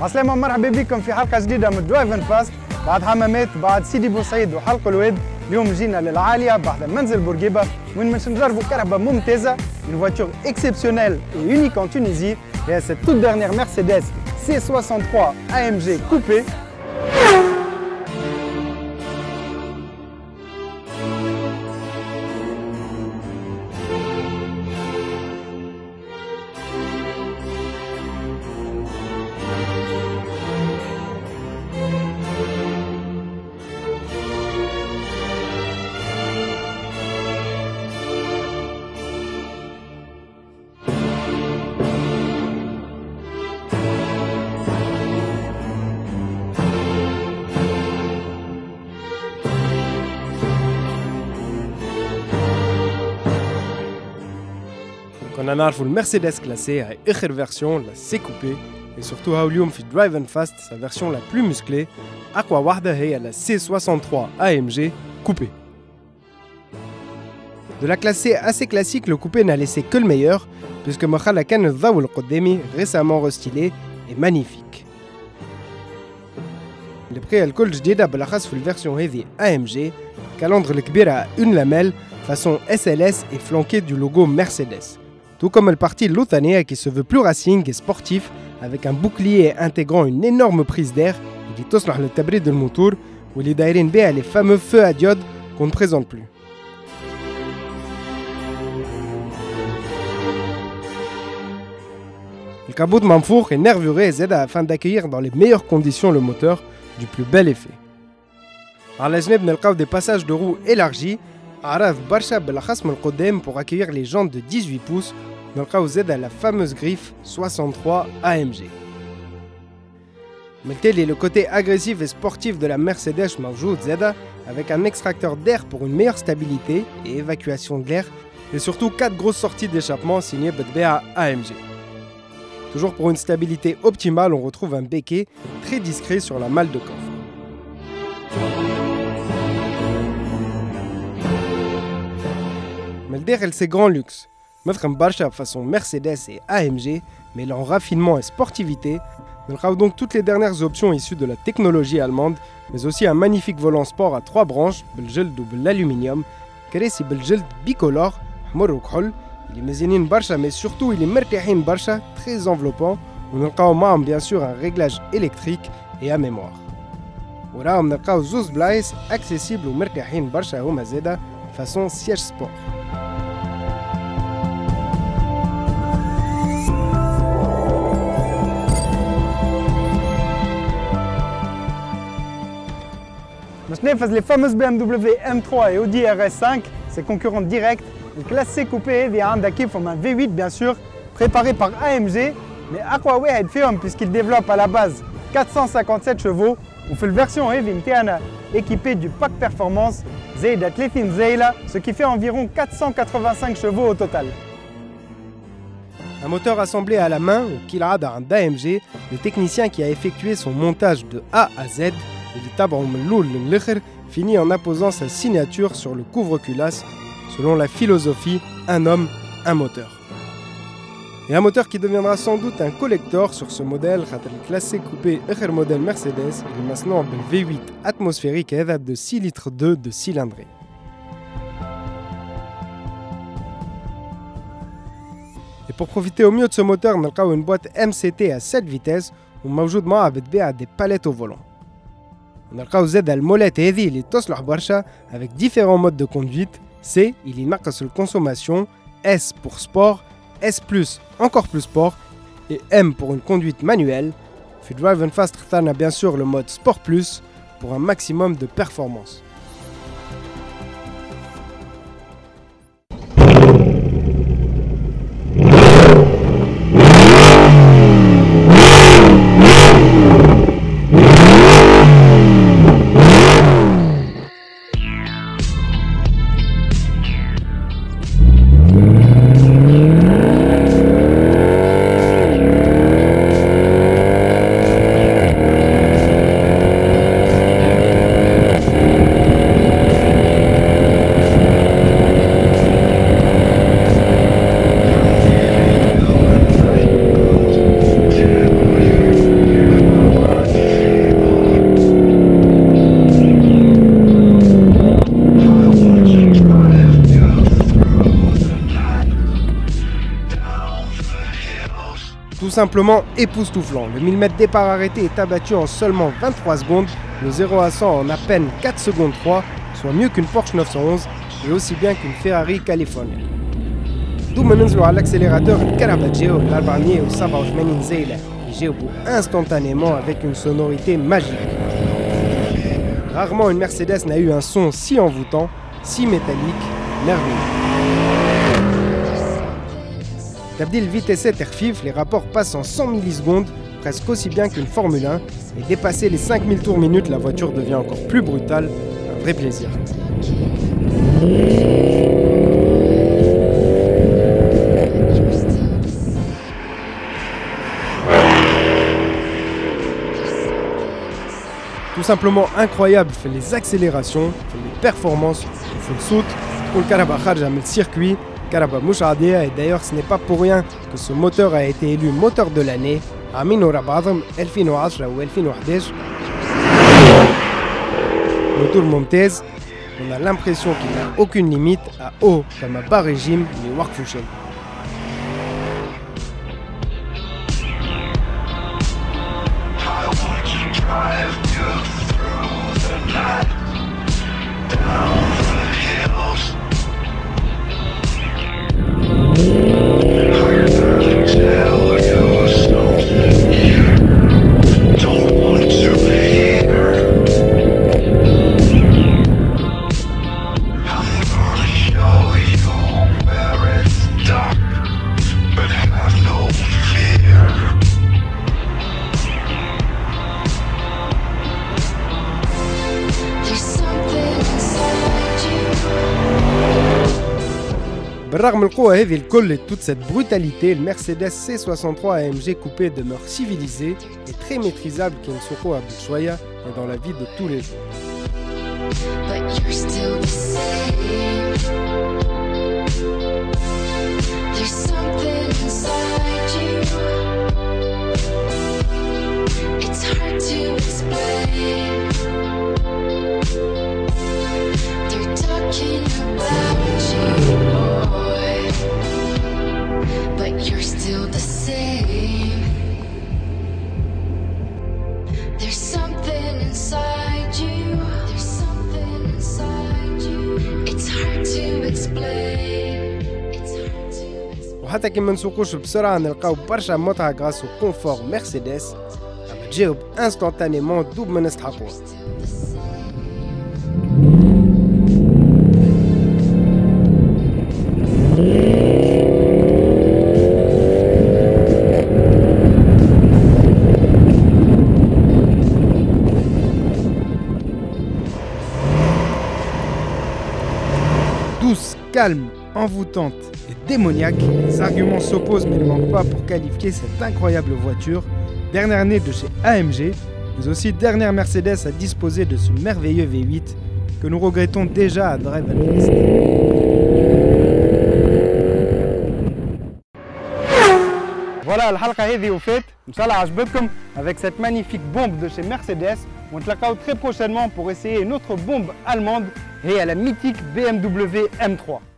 عسلامة ومرحبا بكم في حلقة جديدة من درايف اند فاست. بعد حمامات بعد سيدي بوسعيد وحلق الواد اليوم جينا للعالية بعد منزل بورقيبة وين باش نجربوا كرهبة ممتازة une voiture exceptionnelle et unique en Tunisie et cette toute dernière Mercedes C63 AMG Coupé. On a le Mercedes classé à une version, la C coupée, et surtout Haulium fit Drive and Fast, sa version la plus musclée, à quoi Warda à la C63 AMG coupée. De la classée assez classique, le coupé n'a laissé que le meilleur, puisque Mokhalakan Vaoul Kodemi, récemment restylé, est magnifique. Le prix alcool Jdida Balachas fut la version heavy AMG, calandre le Kbira à une lamelle, façon SLS et flanqué du logo Mercedes. Tout comme le parti Lothania qui se veut plus racing et sportif, avec un bouclier intégrant une énorme prise d'air, il est aussi le tabri de moteur, où les Dairin B a les fameux feux à diode qu'on ne présente plus. Le cabot de Manfour est nervuré et aide afin d'accueillir dans les meilleures conditions le moteur du plus bel effet. À la Genève, nous des passages de roues élargis, Araf Barcha Belachasm al-Qodem pour accueillir les jantes de 18 pouces, dans le cas où Z à la fameuse griffe 63 AMG. Mais tel est le côté agressif et sportif de la Mercedes Mawjoud Z avec un extracteur d'air pour une meilleure stabilité et évacuation de l'air, et surtout 4 grosses sorties d'échappement signées BDBA AMG. Toujours pour une stabilité optimale, on retrouve un béquet très discret sur la malle de coffre. Derrière ses grands luxes, Mefram Barcha façon Mercedes et AMG, mêlant raffinement et sportivité, nous avons donc toutes les dernières options issues de la technologie allemande, mais aussi un magnifique volant sport à 3 branches, belgel ou l'aluminium, créé si belgel bicolore, morokhol, il est mezzanine Barcha, mais surtout il est mertehin Barcha, très enveloppant, où nous avons bien sûr un réglage électrique et à mémoire. Nous avons Zouz Blaise, accessible au mertehin Barcha au Mazeda, façon siège sport. Maintenant, les fameuses BMW M3 et Audi RS5, ses concurrents directs, le classe C coupé via un V8 bien sûr, préparé par AMG, mais à quoi ouais être firme puisqu'il développe à la base 457 chevaux. On fait une version heavy équipée du pack performance Zayda Tlethin Zayla, ce qui fait environ 485 chevaux au total. Un moteur assemblé à la main au Kilad d'AMG, le technicien qui a effectué son montage de A à Z. Il tabac finit en apposant sa signature sur le couvre-culasse selon la philosophie un homme, un moteur. Et un moteur qui deviendra sans doute un collector sur ce modèle, le classé coupé Echer modèle Mercedes, il est maintenant un V8 atmosphérique et de 6,2 litres de cylindrée. Et pour profiter au mieux de ce moteur, nous avons une boîte MCT à 7 vitesses où nous avons des palettes au volant. On a aussi la molette et il est aussi barcha avec différents modes de conduite. C, il est marqué sur la consommation, S pour sport, S+, encore plus sport, et M pour une conduite manuelle. Fait Drive and Fast a bien sûr le mode Sport Plus pour un maximum de performance. tout simplement époustouflant. Le 1000 mètres départ arrêté est abattu en seulement 23 secondes, le 0 à 100 en à peine 4 secondes 3, soit mieux qu'une Porsche 911 et aussi bien qu'une Ferrari California. D'où مننزلوا على l'accélérateur Caravaggio, l'Albanier au 87 Zeila, qui joue instantanément avec une sonorité magique. Rarement une Mercedes n'a eu un son si envoûtant, si métallique, merveilleux. Tabdil vitesse terfif, les rapports passent en 100 millisecondes, presque aussi bien qu'une Formule 1, et dépasser les 5000 tours minutes, la voiture devient encore plus brutale, un vrai plaisir. Tout simplement incroyable, fait les accélérations, fait les performances, fait le saut, pour le Karabakh Kharja, mais le circuit, Karabakh Mouchadia, et d'ailleurs ce n'est pas pour rien que ce moteur a été élu moteur de l'année, Amino Rabadam 2010 ou 2011. Moteur Montez, on a l'impression qu'il n'a aucune limite à haut comme à bas régime, mais Wakfouchen. بالرغم من القوة هذه الكل et toute cette brutalité, le Mercedes C63 AMG Coupé demeure civilisé et très maîtrisable qu'un soukou à Bouchouaya et dans la vie de tous les jours. You're still the same. There's something inside you. There's something inside you. It's hard to explain. It's hard to explain. وحتى كي ما نسوقوش بسرعة نلقاو برشا متعة grâce au confort Mercedes. عم تجاوب instantanément دوب ما نستحقوه. Calme, envoûtante et démoniaque, les arguments s'opposent mais ne manquent pas pour qualifier cette incroyable voiture, dernière année de chez AMG, mais aussi dernière Mercedes à disposer de ce merveilleux V8 que nous regrettons déjà à Drive and Fast. Voilà, la halqa hadi ou fait, inshallah ajbetkom avec cette magnifique bombe de chez Mercedes. On se retrouve très prochainement pour essayer une autre bombe allemande et à la mythique BMW M3.